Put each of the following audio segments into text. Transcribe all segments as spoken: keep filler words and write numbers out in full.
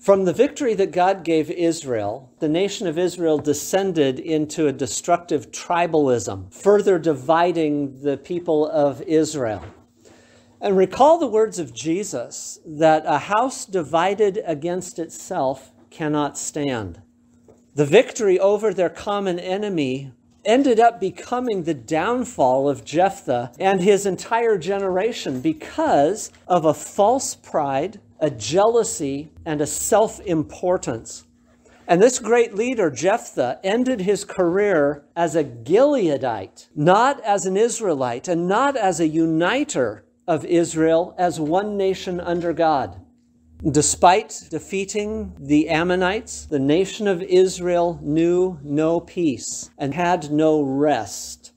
From the victory that God gave Israel, the nation of Israel descended into a destructive tribalism, further dividing the people of Israel. And recall the words of Jesus that a house divided against itself cannot stand. The victory over their common enemy ended up becoming the downfall of Jephthah and his entire generation because of a false pride, a jealousy, and a self-importance. And this great leader, Jephthah, ended his career as a Gileadite, not as an Israelite, and not as a uniter of Israel as one nation under God. Despite defeating the Ammonites, the nation of Israel knew no peace and had no rest.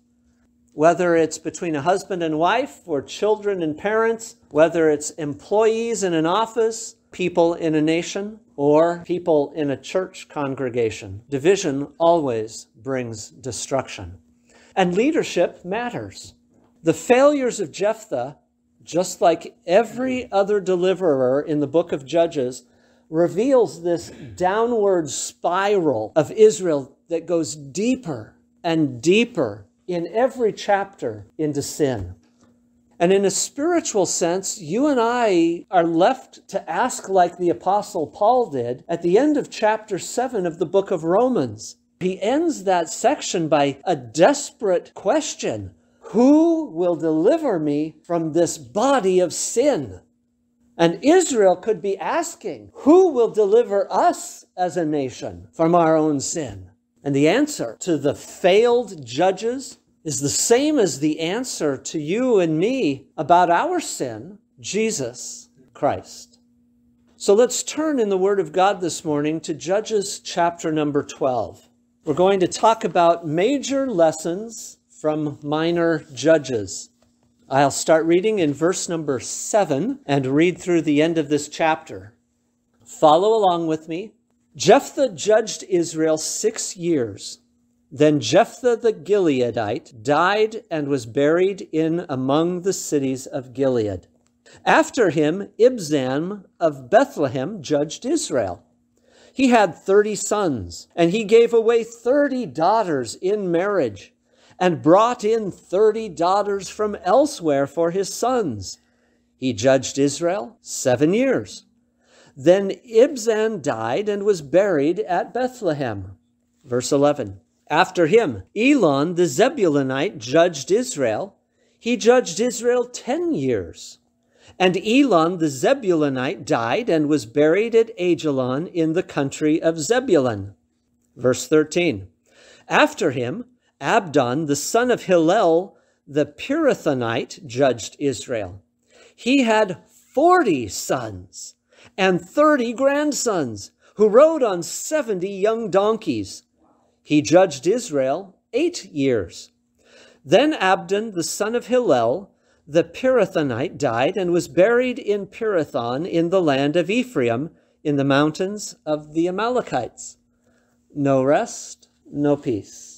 Whether it's between a husband and wife, or children and parents, whether it's employees in an office, people in a nation, or people in a church congregation, division always brings destruction. And leadership matters. The failures of Jephthah, just like every other deliverer in the book of Judges, reveals this downward spiral of Israel that goes deeper and deeper in every chapter into sin. And in a spiritual sense, you and I are left to ask like the Apostle Paul did at the end of chapter seven of the book of Romans. He ends that section by a desperate question. Who will deliver me from this body of sin? And Israel could be asking, who will deliver us as a nation from our own sin? And the answer to the failed judges is the same as the answer to you and me about our sin, Jesus Christ. So let's turn in the Word of God this morning to Judges chapter number twelve. We're going to talk about major lessons from minor judges. I'll start reading in verse number seven and read through the end of this chapter. Follow along with me. Jephthah judged Israel six years. Then Jephthah the Gileadite died and was buried in among the cities of Gilead. After him, Ibzan of Bethlehem judged Israel. He had thirty sons, and he gave away thirty daughters in marriage, and brought in thirty daughters from elsewhere for his sons. He judged Israel seven years. Then Ibzan died and was buried at Bethlehem. Verse eleven. After him, Elon the Zebulunite judged Israel. He judged Israel ten years. And Elon the Zebulunite died and was buried at Ajalon in the country of Zebulun. Verse thirteen. After him, Abdon, the son of Hillel, the Pirathonite, judged Israel. He had forty sons and thirty grandsons who rode on seventy young donkeys. He judged Israel eight years. Then Abdon, the son of Hillel, the Pirathonite, died and was buried in Pirathon in the land of Ephraim in the mountains of the Amalekites. No rest, no peace.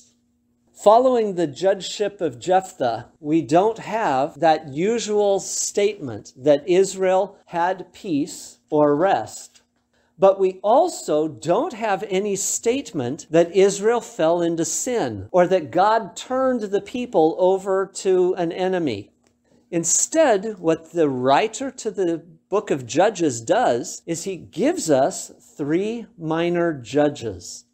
Following the judgeship of Jephthah, we don't have that usual statement that Israel had peace or rest. But we also don't have any statement that Israel fell into sin or that God turned the people over to an enemy. Instead, what the writer to the book of Judges does is he gives us three minor judges.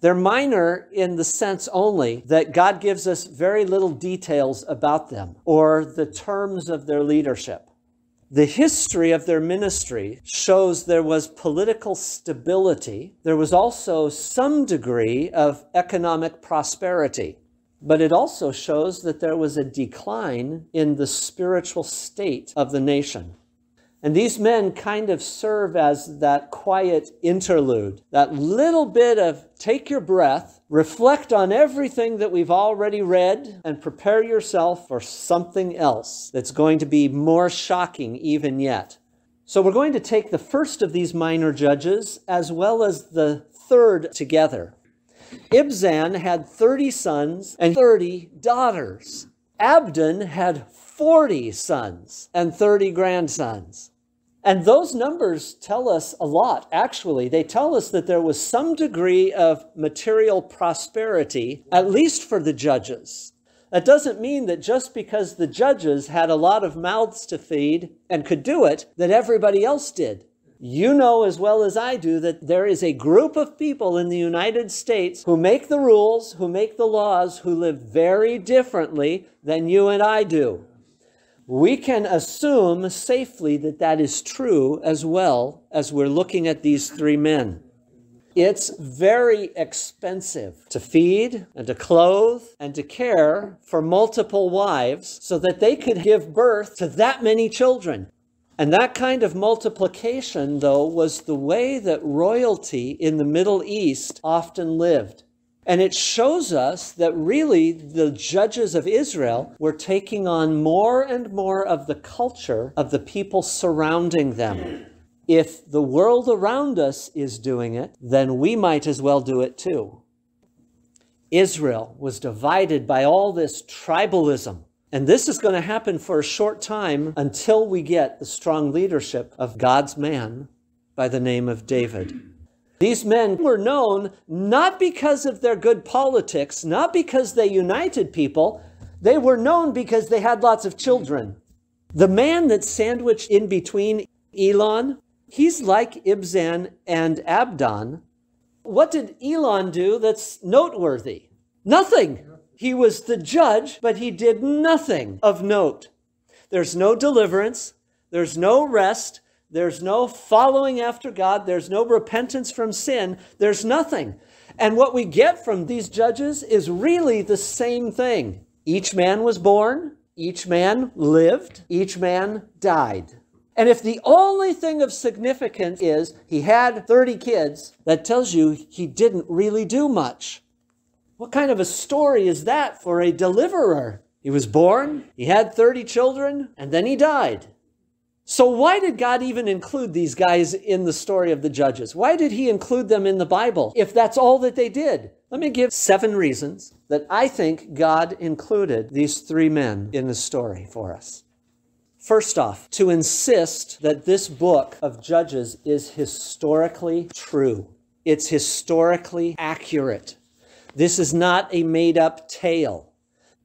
They're minor in the sense only that God gives us very little details about them or the terms of their leadership. The history of their ministry shows there was political stability. There was also some degree of economic prosperity, but it also shows that there was a decline in the spiritual state of the nation. And these men kind of serve as that quiet interlude, that little bit of take your breath, reflect on everything that we've already read, and prepare yourself for something else that's going to be more shocking even yet. So we're going to take the first of these minor judges as well as the third together. Ibzan had thirty sons and thirty daughters. Abdon had forty sons and thirty grandsons. And those numbers tell us a lot, actually. They tell us that there was some degree of material prosperity, at least for the judges. That doesn't mean that just because the judges had a lot of mouths to feed and could do it, that everybody else did. You know as well as I do that there is a group of people in the United States who make the rules, who make the laws, who live very differently than you and I do. We can assume safely that that is true as well as we're looking at these three men. It's very expensive to feed and to clothe and to care for multiple wives so that they could give birth to that many children. And that kind of multiplication, though, was the way that royalty in the Middle East often lived. And it shows us that really the judges of Israel were taking on more and more of the culture of the people surrounding them. If the world around us is doing it, then we might as well do it too. Israel was divided by all this tribalism. And this is going to happen for a short time until we get the strong leadership of God's man by the name of David. These men were known not because of their good politics, not because they united people. They were known because they had lots of children. The man that's sandwiched in between, Elon, he's like Ibzan and Abdon. What did Elon do that's noteworthy? Nothing. He was the judge, but he did nothing of note. There's no deliverance. There's no rest. There's no following after God. There's no repentance from sin. There's nothing. And what we get from these judges is really the same thing. Each man was born. Each man lived. Each man died. And if the only thing of significance is he had thirty kids, that tells you he didn't really do much. What kind of a story is that for a deliverer? He was born, he had thirty children, and then he died. So why did God even include these guys in the story of the judges? Why did he include them in the Bible if that's all that they did? Let me give seven reasons that I think God included these three men in the story for us. First off, to insist that this book of Judges is historically true. It's historically accurate. This is not a made-up tale.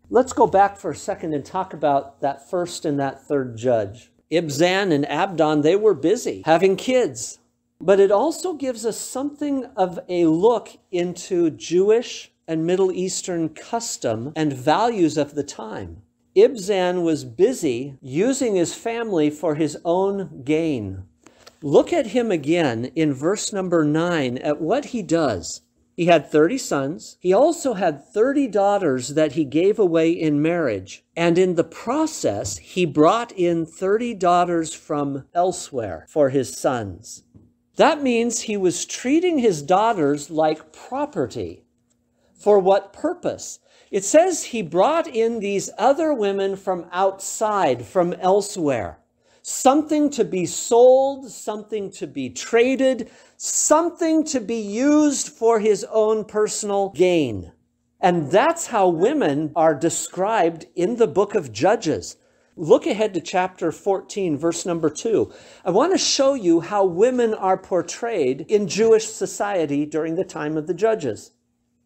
Let's go back for a second and talk about that first and that third judge. Ibzan and Abdon, they were busy having kids. But it also gives us something of a look into Jewish and Middle Eastern custom and values of the time. Ibzan was busy using his family for his own gain. Look at him again in verse number nine at what he does. He had thirty sons. He also had thirty daughters that he gave away in marriage. And in the process, he brought in thirty daughters from elsewhere for his sons. That means he was treating his daughters like property. For what purpose? It says he brought in these other women from outside, from elsewhere. Something to be sold, something to be traded, something to be used for his own personal gain. And that's how women are described in the book of Judges. Look ahead to chapter fourteen, verse number two. I want to show you how women are portrayed in Jewish society during the time of the Judges.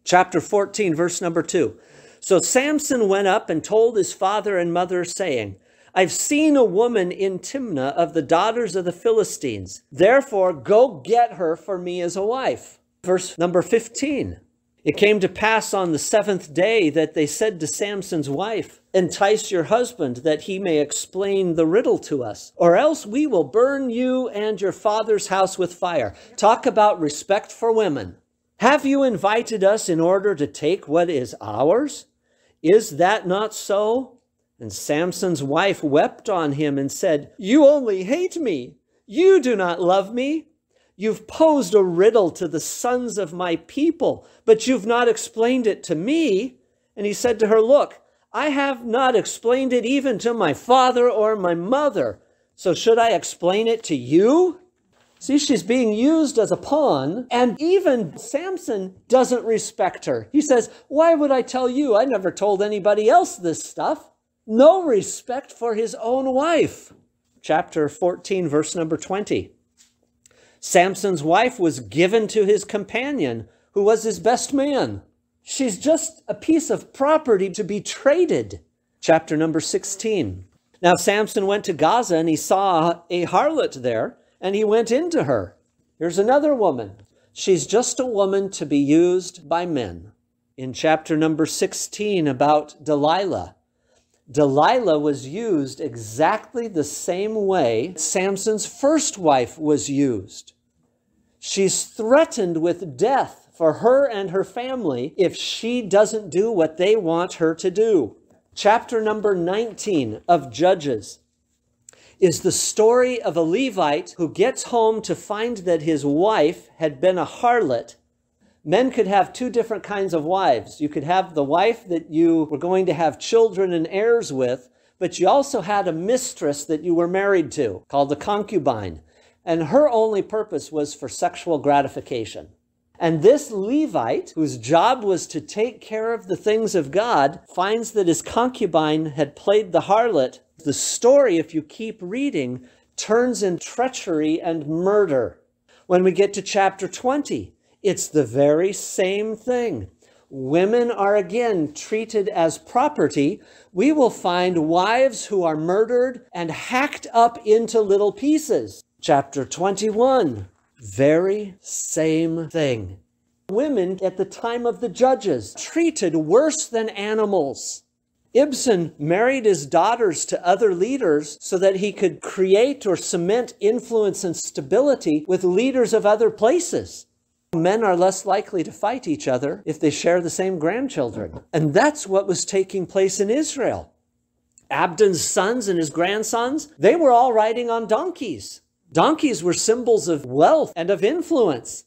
Chapter fourteen, verse number two. So Samson went up and told his father and mother, saying, I've seen a woman in Timnah of the daughters of the Philistines. Therefore, go get her for me as a wife. Verse number fifteen. It came to pass on the seventh day that they said to Samson's wife, Entice your husband that he may explain the riddle to us, or else we will burn you and your father's house with fire. Talk about respect for women. Have you invited us in order to take what is ours? Is that not so? And Samson's wife wept on him and said, You only hate me. You do not love me. You've posed a riddle to the sons of my people, but you've not explained it to me. And he said to her, Look, I have not explained it even to my father or my mother. So should I explain it to you? See, she's being used as a pawn, and even Samson doesn't respect her. He says, Why would I tell you? I never told anybody else this stuff. No respect for his own wife. chapter fourteen, verse number twenty. Samson's wife was given to his companion, who was his best man. She's just a piece of property to be traded. Chapter number sixteen. Now Samson went to Gaza, and he saw a harlot there, and he went into her. Here's another woman. She's just a woman to be used by men. In chapter number sixteen about Delilah, Delilah was used exactly the same way Samson's first wife was used. She's threatened with death for her and her family if she doesn't do what they want her to do. Chapter number nineteen of Judges is the story of a Levite who gets home to find that his wife had been a harlot. Men could have two different kinds of wives. You could have the wife that you were going to have children and heirs with, but you also had a mistress that you were married to, called a concubine. And her only purpose was for sexual gratification. And this Levite, whose job was to take care of the things of God, finds that his concubine had played the harlot. The story, if you keep reading, turns in treachery and murder. When we get to chapter twenty, it's the very same thing. Women are again treated as property. We will find wives who are murdered and hacked up into little pieces. Chapter twenty-one, very same thing. Women at the time of the judges treated worse than animals. Ibzan married his daughters to other leaders so that he could create or cement influence and stability with leaders of other places. Men are less likely to fight each other if they share the same grandchildren. And that's what was taking place in Israel. Abdon's sons and his grandsons, they were all riding on donkeys. Donkeys were symbols of wealth and of influence.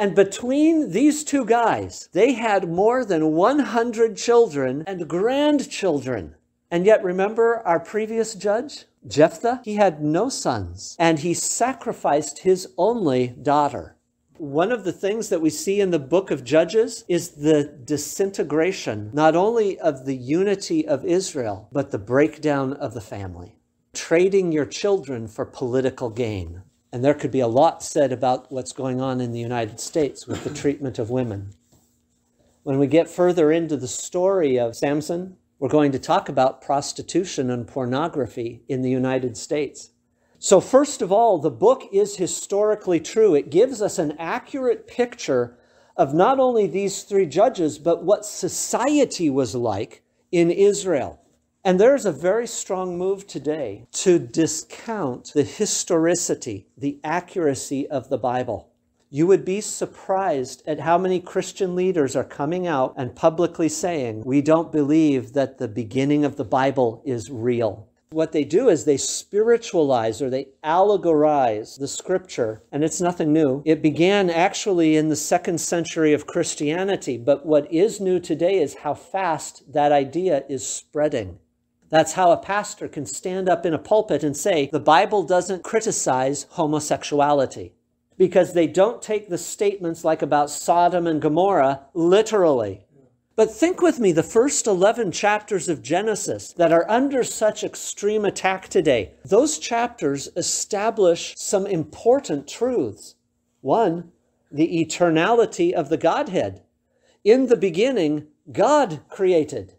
And between these two guys, they had more than one hundred children and grandchildren. And yet, remember our previous judge, Jephthah? He had no sons, and he sacrificed his only daughter. One of the things that we see in the book of Judges is the disintegration, not only of the unity of Israel, but the breakdown of the family. Trading your children for political gain. And there could be a lot said about what's going on in the United States with the treatment of women. When we get further into the story of Samson, we're going to talk about prostitution and pornography in the United States. So first of all, the book is historically true. It gives us an accurate picture of not only these three judges, but what society was like in Israel. And there's a very strong move today to discount the historicity, the accuracy of the Bible. You would be surprised at how many Christian leaders are coming out and publicly saying, we don't believe that the beginning of the Bible is real. What they do is they spiritualize or they allegorize the scripture, and it's nothing new. It began actually in the second century of Christianity, but what is new today is how fast that idea is spreading. That's how a pastor can stand up in a pulpit and say, the Bible doesn't criticize homosexuality, because they don't take the statements like about Sodom and Gomorrah literally. But think with me, the first eleven chapters of Genesis that are under such extreme attack today, those chapters establish some important truths. One, the eternality of the Godhead. In the beginning, God created.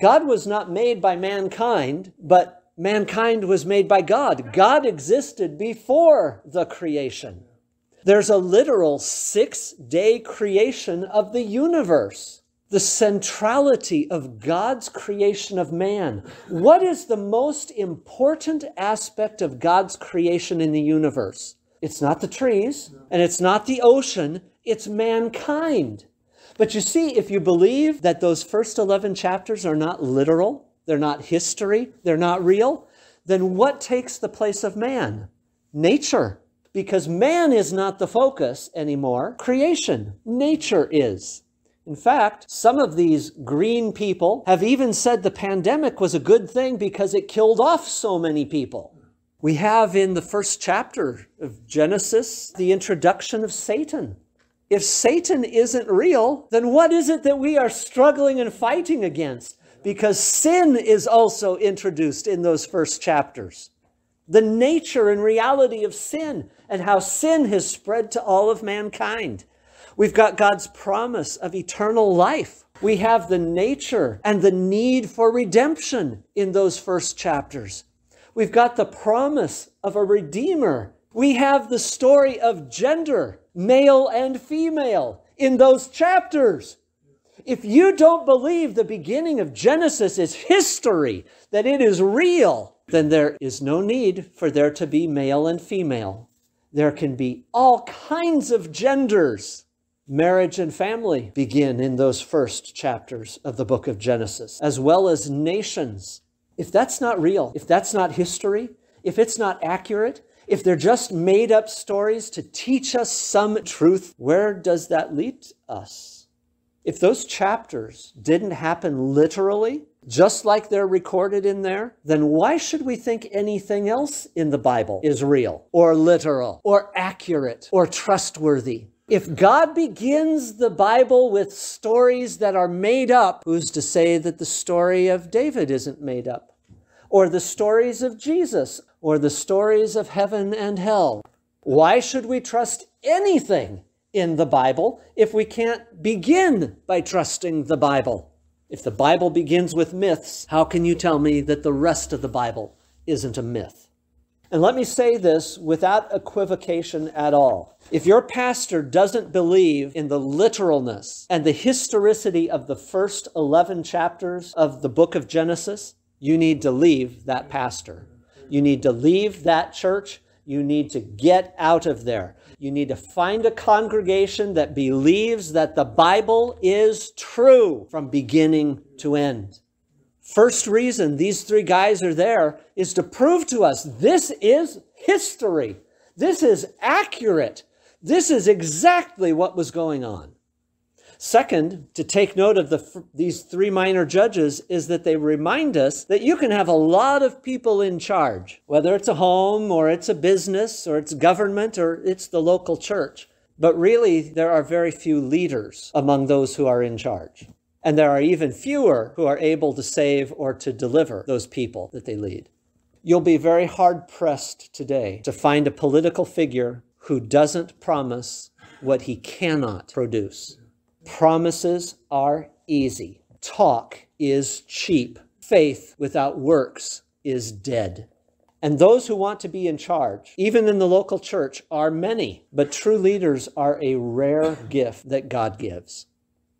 God was not made by mankind, but mankind was made by God. God existed before the creation. There's a literal six-day creation of the universe. The centrality of God's creation of man. What is the most important aspect of God's creation in the universe? It's not the trees, and it's not the ocean, it's mankind. But you see, if you believe that those first eleven chapters are not literal, they're not history, they're not real, then what takes the place of man? Nature. Because man is not the focus anymore. Creation, nature is. In fact, some of these green people have even said the pandemic was a good thing because it killed off so many people. We have in the first chapter of Genesis the introduction of Satan. If Satan isn't real, then what is it that we are struggling and fighting against? Because sin is also introduced in those first chapters. the nature and reality of sin and how sin has spread to all of mankind. We've got God's promise of eternal life. We have the nature and the need for redemption in those first chapters. We've got the promise of a redeemer. We have the story of gender, male and female, in those chapters. If you don't believe the beginning of Genesis is history, that it is real, then there is no need for there to be male and female. There can be all kinds of genders. Marriage and family begin in those first chapters of the book of Genesis, as well as nations. If that's not real, if that's not history, if it's not accurate, if they're just made up stories to teach us some truth, where does that lead us? If those chapters didn't happen literally, just like they're recorded in there, then why should we think anything else in the Bible is real, or literal, or accurate, or trustworthy? If God begins the Bible with stories that are made up, who's to say that the story of David isn't made up? Or the stories of Jesus, or the stories of heaven and hell? Why should we trust anything in the Bible if we can't begin by trusting the Bible? If the Bible begins with myths, how can you tell me that the rest of the Bible isn't a myth? And let me say this without equivocation at all. If your pastor doesn't believe in the literalness and the historicity of the first eleven chapters of the book of Genesis, you need to leave that pastor. You need to leave that church. You need to get out of there. You need to find a congregation that believes that the Bible is true from beginning to end. First reason these three guys are there is to prove to us this is history. This is accurate. This is exactly what was going on. Second, to take note of the, these three minor judges is that they remind us that you can have a lot of people in charge, whether it's a home or it's a business or it's government or it's the local church. But really, there are very few leaders among those who are in charge. And there are even fewer who are able to save or to deliver those people that they lead. You'll be very hard-pressed today to find a political figure who doesn't promise what he cannot produce. Promises are easy. Talk is cheap. Faith without works is dead. And those who want to be in charge, even in the local church, are many. But true leaders are a rare gift that God gives.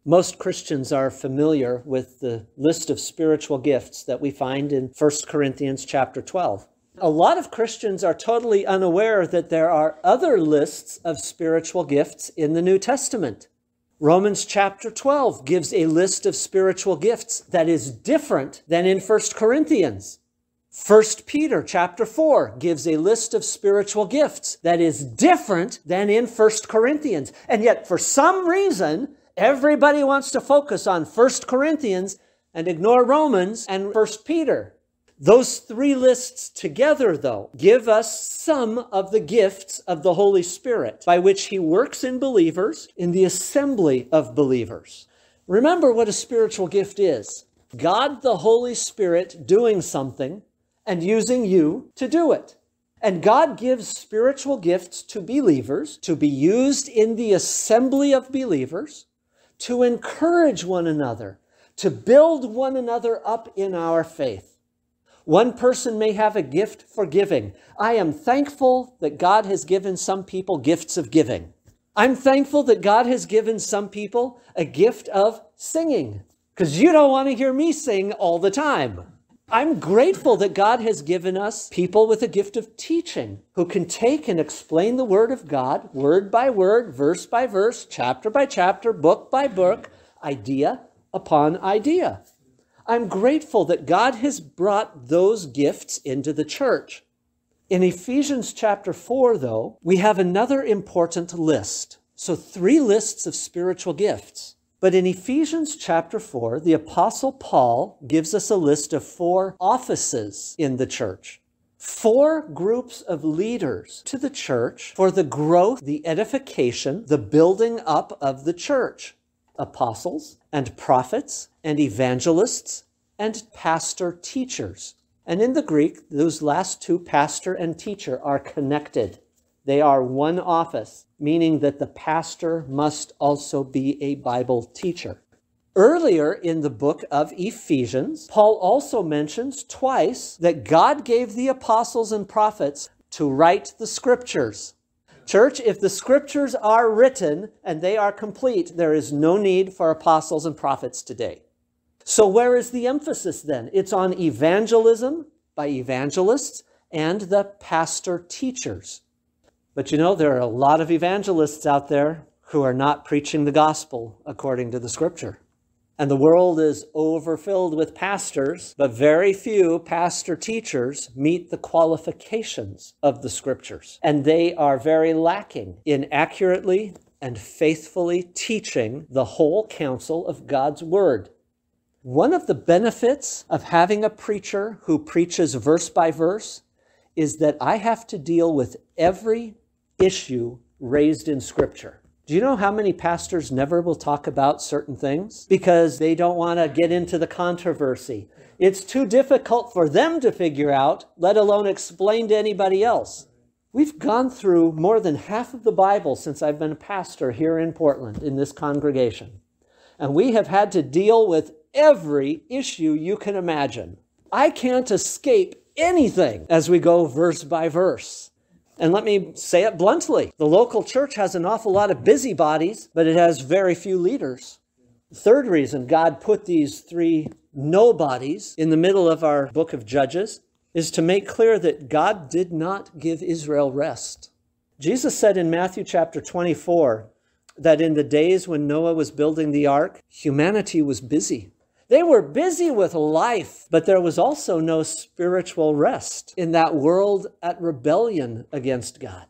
Most Christians are familiar with the list of spiritual gifts that we find in First Corinthians chapter twelve. A lot of Christians are totally unaware that there are other lists of spiritual gifts in the New Testament. Romans chapter twelve gives a list of spiritual gifts that is different than in First Corinthians. First Peter chapter four gives a list of spiritual gifts that is different than in First Corinthians. And yet, for some reason, everybody wants to focus on First Corinthians and ignore Romans and First Peter. Those three lists together, though, give us some of the gifts of the Holy Spirit by which he works in believers, in the assembly of believers. Remember what a spiritual gift is. God the Holy Spirit doing something and using you to do it. And God gives spiritual gifts to believers to be used in the assembly of believers to encourage one another, to build one another up in our faith. One person may have a gift for giving. I am thankful that God has given some people gifts of giving. I'm thankful that God has given some people a gift of singing, because you don't want to hear me sing all the time. I'm grateful that God has given us people with a gift of teaching who can take and explain the Word of God, word by word, verse by verse, chapter by chapter, book by book, idea upon idea. I'm grateful that God has brought those gifts into the church. In Ephesians chapter four, though, we have another important list. So three lists of spiritual gifts. But in Ephesians chapter four, the Apostle Paul gives us a list of four offices in the church. Four groups of leaders to the church for the growth, the edification, the building up of the church. Apostles and prophets and evangelists and pastor teachers. And in the Greek, those last two, pastor and teacher, are connected. They are one office, meaning that the pastor must also be a Bible teacher. Earlier in the book of Ephesians, Paul also mentions twice that God gave the apostles and prophets to write the scriptures. Church, if the scriptures are written and they are complete, there is no need for apostles and prophets today. So where is the emphasis then? It's on evangelism by evangelists and the pastor teachers. But you know, there are a lot of evangelists out there who are not preaching the gospel according to the scripture. And the world is overfilled with pastors, but very few pastor teachers meet the qualifications of the scriptures. And they are very lacking in accurately and faithfully teaching the whole counsel of God's word. One of the benefits of having a preacher who preaches verse by verse is that I have to deal with every issue raised in scripture. Do you know how many pastors never will talk about certain things? Because they don't want to get into the controversy. It's too difficult for them to figure out, let alone explain to anybody else. We've gone through more than half of the Bible since I've been a pastor here in Portland, in this congregation. And we have had to deal with every issue you can imagine. I can't escape anything as we go verse by verse. And let me say it bluntly, the local church has an awful lot of busybodies, but it has very few leaders. The third reason God put these three nobodies in the middle of our book of Judges is to make clear that God did not give Israel rest. Jesus said in Matthew chapter twenty-four that in the days when Noah was building the ark, humanity was busy. They were busy with life, but there was also no spiritual rest in that world at rebellion against God.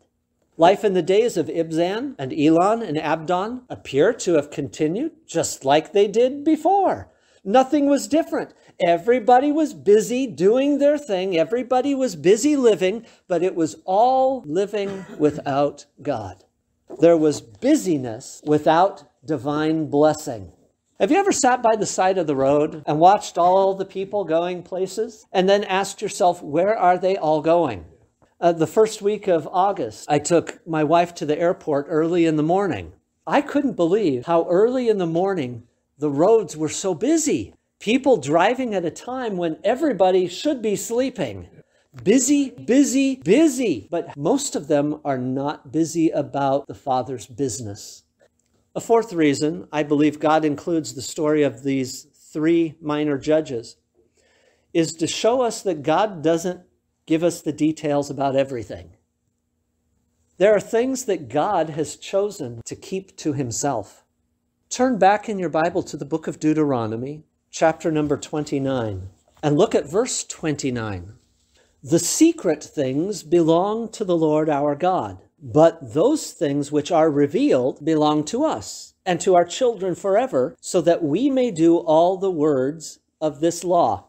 Life in the days of Ibzan and Elon and Abdon appear to have continued just like they did before. Nothing was different. Everybody was busy doing their thing. Everybody was busy living, but it was all living without God. There was busyness without divine blessing. Have you ever sat by the side of the road and watched all the people going places and then asked yourself, where are they all going? Uh, the first week of August, I took my wife to the airport early in the morning. I couldn't believe how early in the morning the roads were so busy. People driving at a time when everybody should be sleeping. Busy, busy, busy. But most of them are not busy about the Father's business. A fourth reason I believe God includes the story of these three minor judges is to show us that God doesn't give us the details about everything. There are things that God has chosen to keep to himself. Turn back in your Bible to the book of Deuteronomy, chapter number twenty-nine, and look at verse twenty-nine. The secret things belong to the Lord our God. But those things which are revealed belong to us and to our children forever, so that we may do all the words of this law.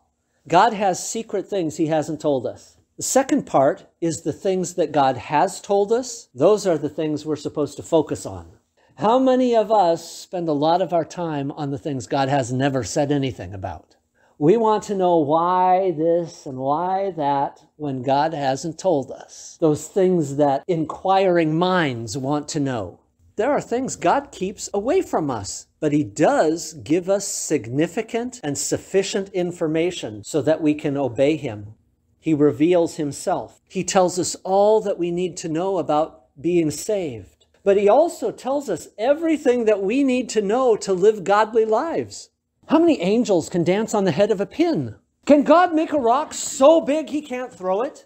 God has secret things he hasn't told us. The second part is the things that God has told us. Those are the things we're supposed to focus on. How many of us spend a lot of our time on the things God has never said anything about? We want to know why this and why that when God hasn't told us. Those things that inquiring minds want to know. There are things God keeps away from us, but he does give us significant and sufficient information so that we can obey him. He reveals himself. He tells us all that we need to know about being saved. But he also tells us everything that we need to know to live godly lives. How many angels can dance on the head of a pin? Can God make a rock so big he can't throw it?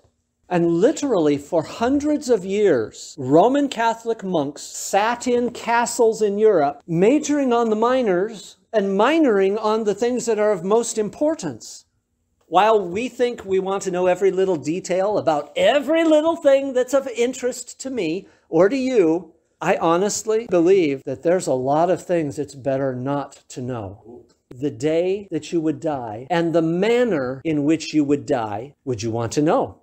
And literally for hundreds of years, Roman Catholic monks sat in castles in Europe, majoring on the minors and minoring on the things that are of most importance. While we think we want to know every little detail about every little thing that's of interest to me or to you, I honestly believe that there's a lot of things it's better not to know. The day that you would die and the manner in which you would die, would you want to know?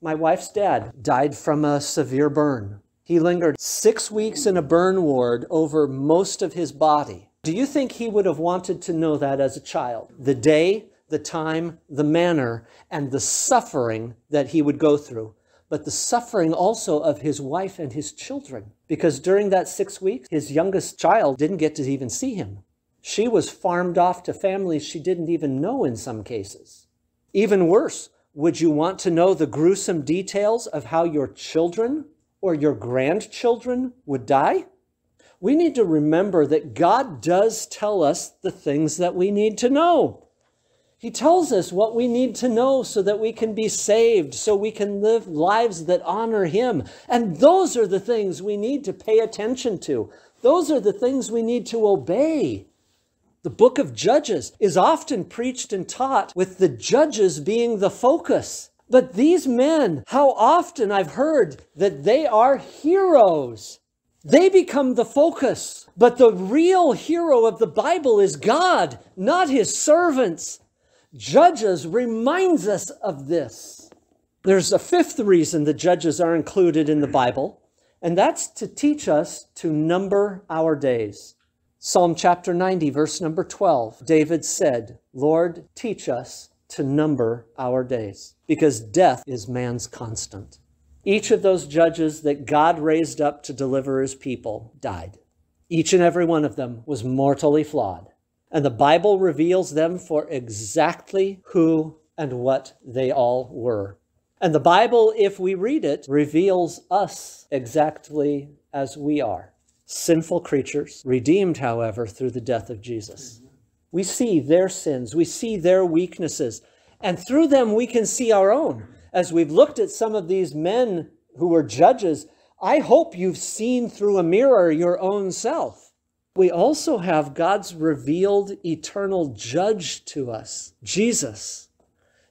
My wife's dad died from a severe burn. He lingered six weeks in a burn ward over most of his body. Do you think he would have wanted to know that as a child? The day the time, the manner, and the suffering that he would go through, but the suffering also of his wife and his children. Because during that six weeks, his youngest child didn't get to even see him. She was farmed off to families she didn't even know in some cases. Even worse, would you want to know the gruesome details of how your children or your grandchildren would die? We need to remember that God does tell us the things that we need to know. He tells us what we need to know so that we can be saved, so we can live lives that honor Him. And those are the things we need to pay attention to. Those are the things we need to obey. The book of Judges is often preached and taught with the judges being the focus. But these men, how often I've heard that they are heroes. They become the focus. But the real hero of the Bible is God, not His servants. Judges reminds us of this. There's a fifth reason the Judges are included in the Bible, and that's to teach us to number our days. Psalm chapter ninety, verse number twelve, David said, "Lord, teach us to number our days, because death is man's constant." Each of those judges that God raised up to deliver His people died. Each and every one of them was mortally flawed. And the Bible reveals them for exactly who and what they all were. And the Bible, if we read it, reveals us exactly as we are. Sinful creatures, redeemed, however, through the death of Jesus. We see their sins, we see their weaknesses, and through them we can see our own. As we've looked at some of these men who were judges, I hope you've seen through a mirror your own self. We also have God's revealed eternal judge to us, Jesus.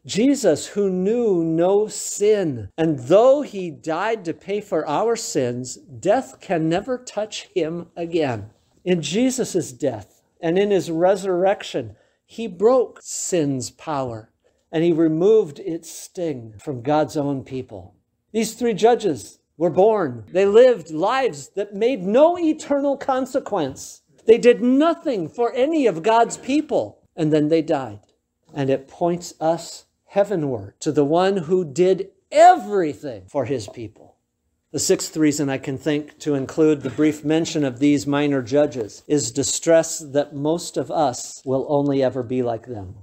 Jesus, who knew no sin. And though He died to pay for our sins, death can never touch Him again. In Jesus' death and in His resurrection, He broke sin's power and He removed its sting from God's own people. These three judges were born. They lived lives that made no eternal consequence. They did nothing for any of God's people. And then they died. And it points us heavenward to the one who did everything for His people. The sixth reason I can think to include the brief mention of these minor judges is to stress that most of us will only ever be like them.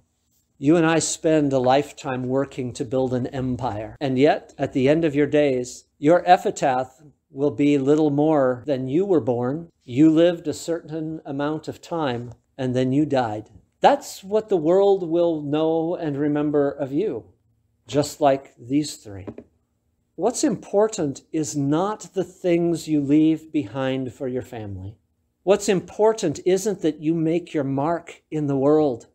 You and I spend a lifetime working to build an empire. And yet, at the end of your days, your epitaph will be little more than you were born. You lived a certain amount of time, and then you died. That's what the world will know and remember of you, just like these three. What's important is not the things you leave behind for your family. What's important isn't that you make your mark in the world.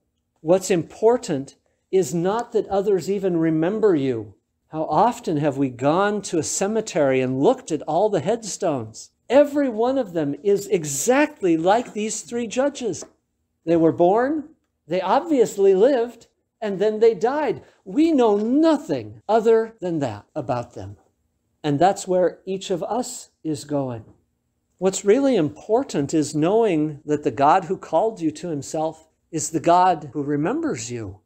What's important is not that others even remember you. How often have we gone to a cemetery and looked at all the headstones? Every one of them is exactly like these three judges. They were born, they obviously lived, and then they died. We know nothing other than that about them. And that's where each of us is going. What's really important is knowing that the God who called you to Himself is the God who remembers you.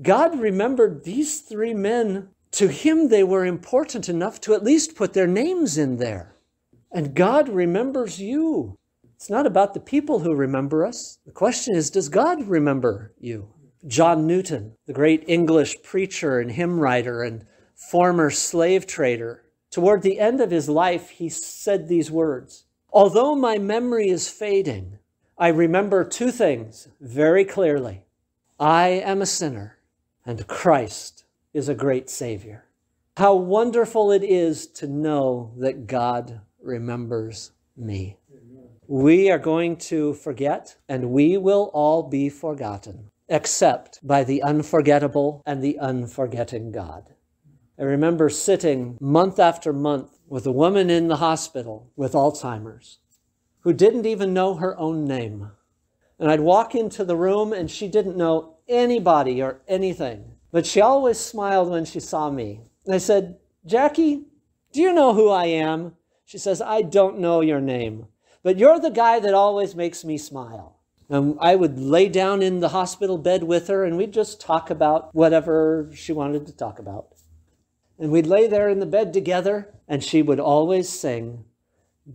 God remembered these three men. To Him, they were important enough to at least put their names in there. And God remembers you. It's not about the people who remember us. The question is, does God remember you? John Newton, the great English preacher and hymn writer and former slave trader, toward the end of his life, he said these words, "Although my memory is fading, I remember two things very clearly. I am a sinner, and Christ is a great Savior." How wonderful it is to know that God remembers me. We are going to forget, and we will all be forgotten, except by the unforgettable and the unforgetting God. I remember sitting month after month with a woman in the hospital with Alzheimer's, who didn't even know her own name. And I'd walk into the room and she didn't know anybody or anything, but she always smiled when she saw me. And I said, "Jackie, do you know who I am?" She says, "I don't know your name, but you're the guy that always makes me smile." Um, I would lay down in the hospital bed with her, and we'd just talk about whatever she wanted to talk about. And we'd lay there in the bed together, and she would always sing,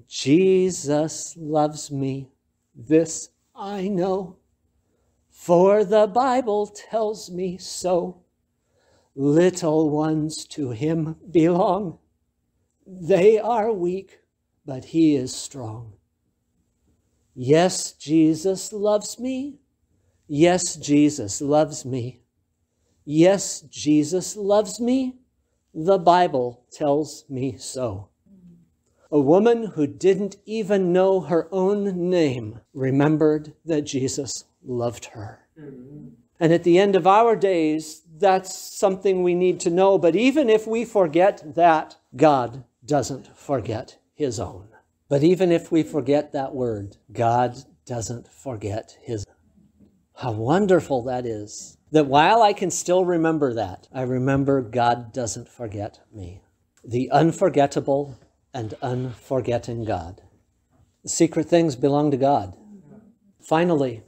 "Jesus loves me, this I know, for the Bible tells me so. Little ones to him belong. They are weak, but he is strong. Yes, Jesus loves me. Yes, Jesus loves me. Yes, Jesus loves me. The Bible tells me so." A woman who didn't even know her own name remembered that Jesus loved her. And at the end of our days, that's something we need to know. But even if we forget that, God doesn't forget his own. But even if we forget that word, God doesn't forget his own. How wonderful that is, that while I can still remember that, I remember God doesn't forget me. The unforgettable and unforgetting God. The secret things belong to God. Finally,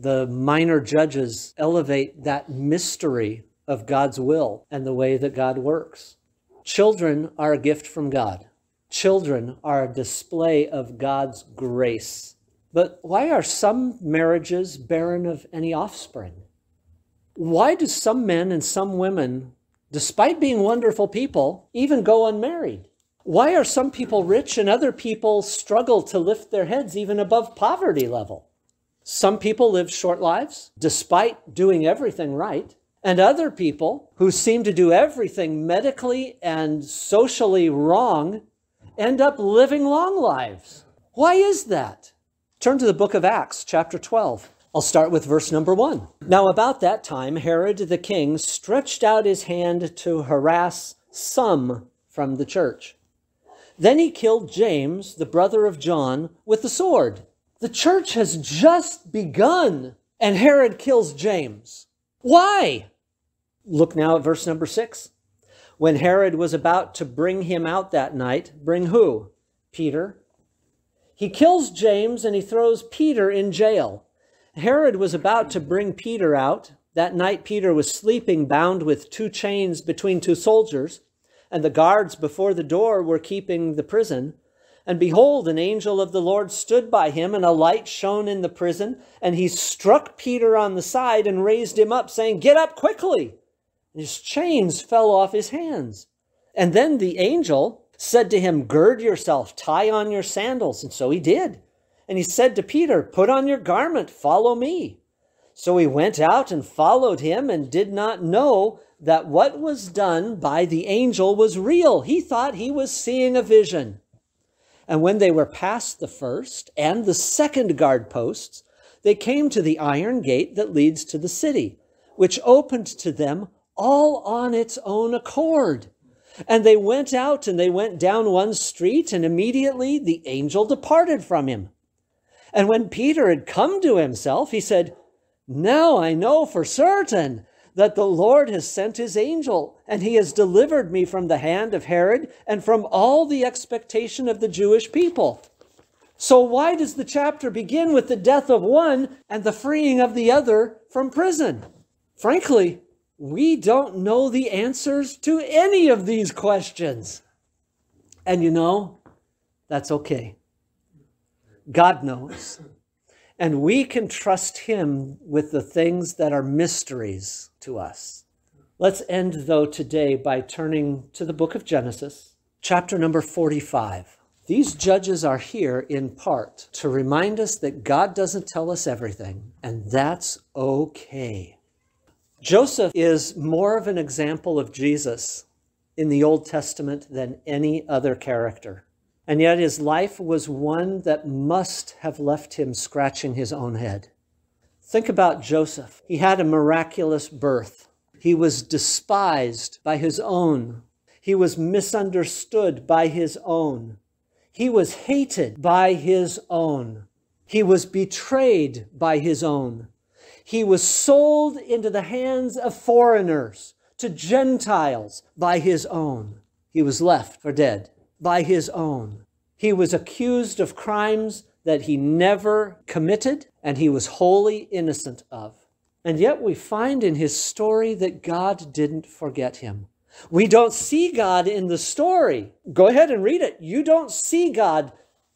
the minor judges elevate that mystery of God's will and the way that God works. Children are a gift from God. Children are a display of God's grace. But why are some marriages barren of any offspring? Why do some men and some women, despite being wonderful people, even go unmarried? Why are some people rich and other people struggle to lift their heads even above poverty level? Some people live short lives, despite doing everything right. And other people who seem to do everything medically and socially wrong end up living long lives. Why is that? Turn to the book of Acts, chapter twelve. I'll start with verse number one. "Now about that time, Herod the king stretched out his hand to harass some from the church. Then he killed James, the brother of John, with the sword." The church has just begun, and Herod kills James. Why? Look now at verse number six. "When Herod was about to bring him out that night," bring who? Peter. "He kills James and he throws Peter in jail. Herod was about to bring Peter out. That night Peter was sleeping, bound with two chains between two soldiers, and the guards before the door were keeping the prison. And behold, an angel of the Lord stood by him, and a light shone in the prison, and he struck Peter on the side and raised him up, saying, 'Get up quickly!' His chains fell off his hands. And then the angel said to him, 'Gird yourself, tie on your sandals.' And so he did. And he said to Peter, 'Put on your garment, follow me.' So he went out and followed him, and did not know that what was done by the angel was real. He thought he was seeing a vision. And when they were past the first and the second guard posts, they came to the iron gate that leads to the city, which opened to them all on its own accord. And they went out, and they went down one street, and immediately the angel departed from him. And when Peter had come to himself, he said, 'Now I know for certain that the Lord has sent his angel, and he has delivered me from the hand of Herod and from all the expectation of the Jewish people.'" So why does the chapter begin with the death of one and the freeing of the other from prison? Frankly, we don't know the answers to any of these questions. And you know, that's okay. God knows. And we can trust him with the things that are mysteries to us. Let's end, though, today by turning to the book of Genesis, chapter number forty-five. These judges are here in part to remind us that God doesn't tell us everything, and that's okay. Joseph is more of an example of Jesus in the Old Testament than any other character. And yet his life was one that must have left him scratching his own head. Think about Joseph. He had a miraculous birth. He was despised by his own. He was misunderstood by his own. He was hated by his own. He was betrayed by his own. He was sold into the hands of foreigners, to Gentiles, by his own. He was left for dead by his own. He was accused of crimes that he never committed and he was wholly innocent of. And yet we find in his story that God didn't forget him. We don't see God in the story. Go ahead and read it. You don't see God.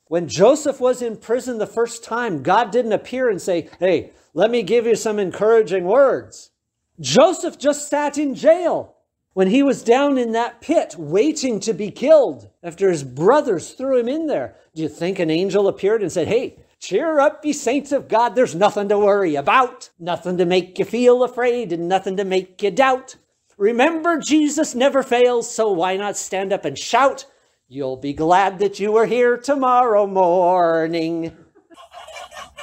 When Joseph was in prison the first time, God didn't appear and say, hey, let me give you some encouraging words. Joseph just sat in jail when he was down in that pit waiting to be killed after his brothers threw him in there. Do you think an angel appeared and said, hey, cheer up, ye saints of God, there's nothing to worry about, nothing to make you feel afraid and nothing to make you doubt. Remember, Jesus never fails, so why not stand up and shout? You'll be glad that you were here tomorrow morning.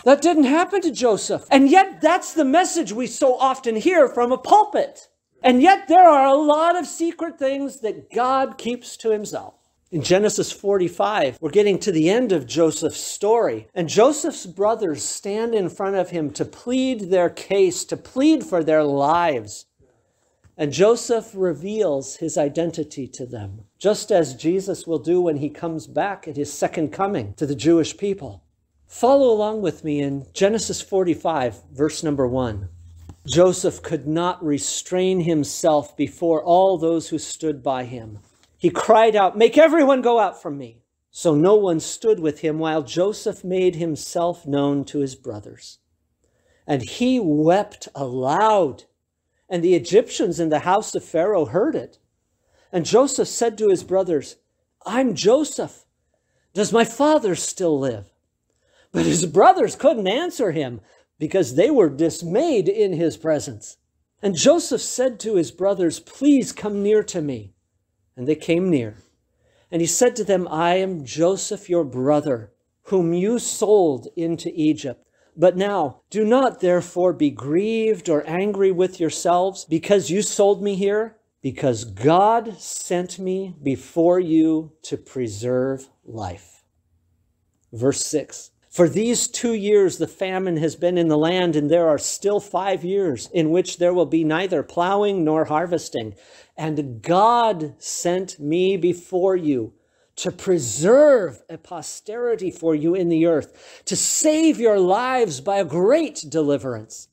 That didn't happen to Joseph. And yet that's the message we so often hear from a pulpit. And yet there are a lot of secret things that God keeps to himself. In Genesis forty-five, we're getting to the end of Joseph's story, and Joseph's brothers stand in front of him to plead their case, to plead for their lives. And Joseph reveals his identity to them, just as Jesus will do when he comes back at his second coming to the Jewish people. Follow along with me in Genesis forty-five, verse number one. Joseph could not restrain himself before all those who stood by him. He cried out, "Make everyone go out from me." So no one stood with him while Joseph made himself known to his brothers. And he wept aloud. And the Egyptians in the house of Pharaoh heard it. And Joseph said to his brothers, "I'm Joseph. Does my father still live?" But his brothers couldn't answer him because they were dismayed in his presence. And Joseph said to his brothers, "Please come near to me." And they came near. And he said to them, "I am Joseph, your brother, whom you sold into Egypt. But now, do not therefore be grieved or angry with yourselves because you sold me here, because God sent me before you to preserve life." Verse six, "For these two years the famine has been in the land, and there are still five years in which there will be neither plowing nor harvesting. And God sent me before you to preserve a posterity for you in the earth, to save your lives by a great deliverance."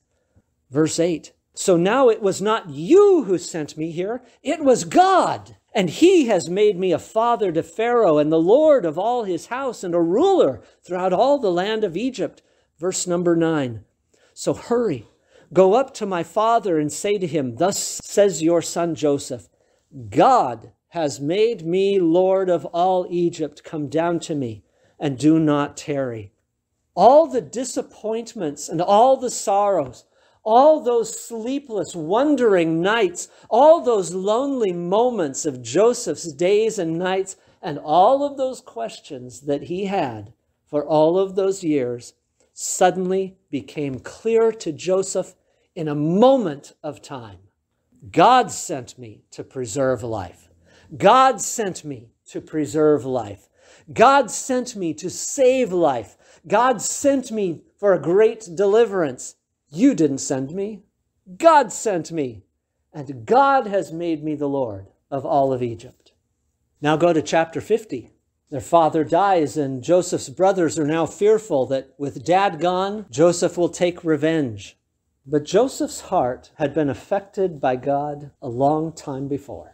Verse eight, "So now it was not you who sent me here, it was God. And he has made me a father to Pharaoh and the Lord of all his house and a ruler throughout all the land of Egypt." Verse number nine, "So hurry, go up to my father and say to him, thus says your son Joseph, God has made me Lord of all Egypt. Come down to me and do not tarry." All the disappointments and all the sorrows, all those sleepless, wandering nights, all those lonely moments of Joseph's days and nights, and all of those questions that he had for all of those years suddenly became clear to Joseph in a moment of time. God sent me to preserve life. God sent me to preserve life. God sent me to save life. God sent me for a great deliverance. You didn't send me. God sent me. And God has made me the Lord of all of Egypt. Now go to chapter fifty. Their father dies, and Joseph's brothers are now fearful that with dad gone, Joseph will take revenge. But Joseph's heart had been affected by God a long time before.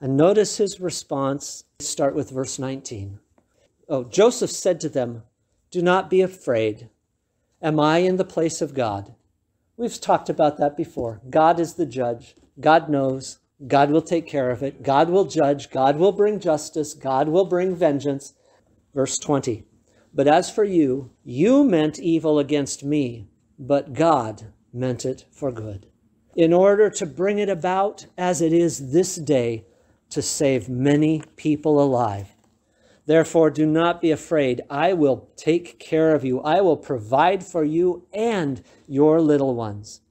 And notice his response. Start with verse nineteen. Oh, Joseph said to them, "Do not be afraid. Am I in the place of God?" We've talked about that before. God is the judge. God knows. God will take care of it. God will judge. God will bring justice. God will bring vengeance. Verse twenty. "But as for you, you meant evil against me, but God meant it for good, in order to bring it about as it is this day, to save many people alive. Therefore, do not be afraid. I will take care of you. I will provide for you and your little ones."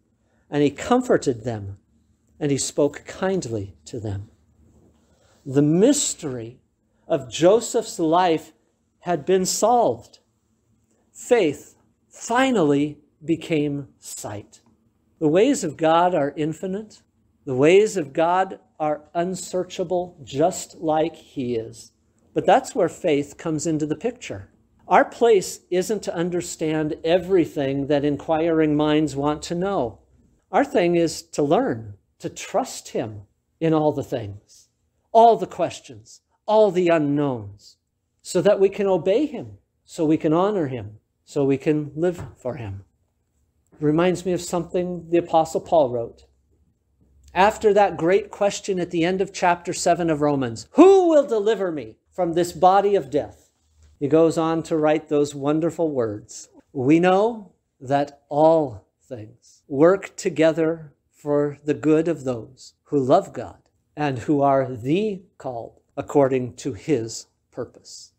And he comforted them, and he spoke kindly to them. The mystery of Joseph's life had been solved. Faith finally became sight. The ways of God are infinite. The ways of God are unsearchable, just like he is. But that's where faith comes into the picture. Our place isn't to understand everything that inquiring minds want to know. Our thing is to learn, to trust him in all the things, all the questions, all the unknowns, so that we can obey him, so we can honor him, so we can live for him. It reminds me of something the Apostle Paul wrote. After that great question at the end of chapter seven of Romans, who will deliver me from this body of death? He goes on to write those wonderful words. We know that all things work together for the good of those who love God and who are the called according to his purpose.